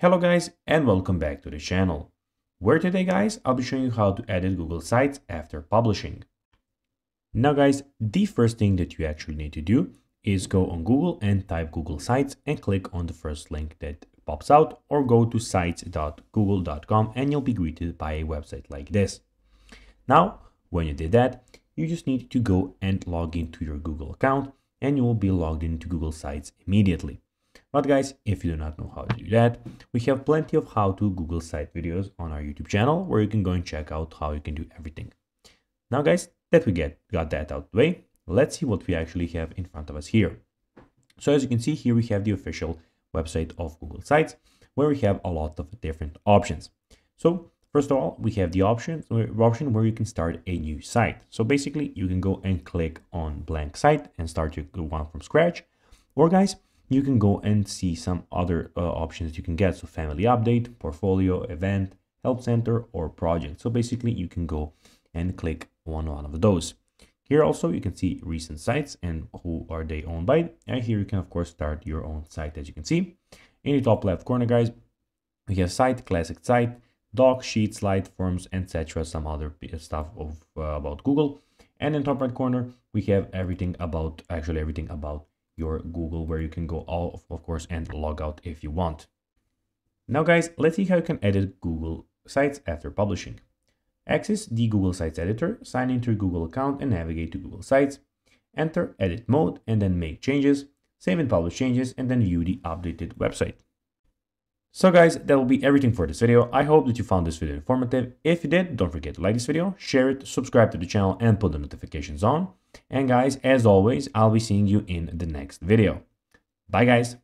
Hello guys and welcome back to the channel, where today guys I'll be showing you how to edit Google Sites after publishing. Now guys, the first thing that you actually need to do is go on Google and type Google Sites and click on the first link that pops out, or go to sites.google.com and you'll be greeted by a website like this. Now when you did that, you just need to go and log into your Google account and you will be logged into Google Sites immediately. But guys, if you do not know how to do that, we have plenty of how to Google Site videos on our YouTube channel where you can go and check out how you can do everything. Now guys, that we got that out of the way, let's see what we actually have in front of us here. So as you can see here, we have the official website of Google Sites where we have a lot of different options. So first of all, we have the option where you can start a new site. So basically you can go and click on blank site and start your one from scratch, or guys, you can go and see some other options you can get. So family update, portfolio, event, help center, or project. So basically you can go and click on one of those. Here also you can see recent sites and who are they owned by. And here you can of course start your own site, as you can see. In the top left corner guys, we have site, classic site, doc, sheet, slide, forms, etc. Some other stuff of about Google. And in top right corner, we have everything about your Google, where you can go all of course and log out if you want. Now guys, let's see how you can edit Google Sites after publishing. Access the Google Sites editor, sign into your Google account and navigate to Google Sites, enter edit mode and then make changes, save and publish changes, and then view the updated website. So guys, that will be everything for this video. I hope that you found this video informative. If you did, don't forget to like this video, share it, subscribe to the channel and put the notifications on. And guys, as always, I'll be seeing you in the next video. Bye guys.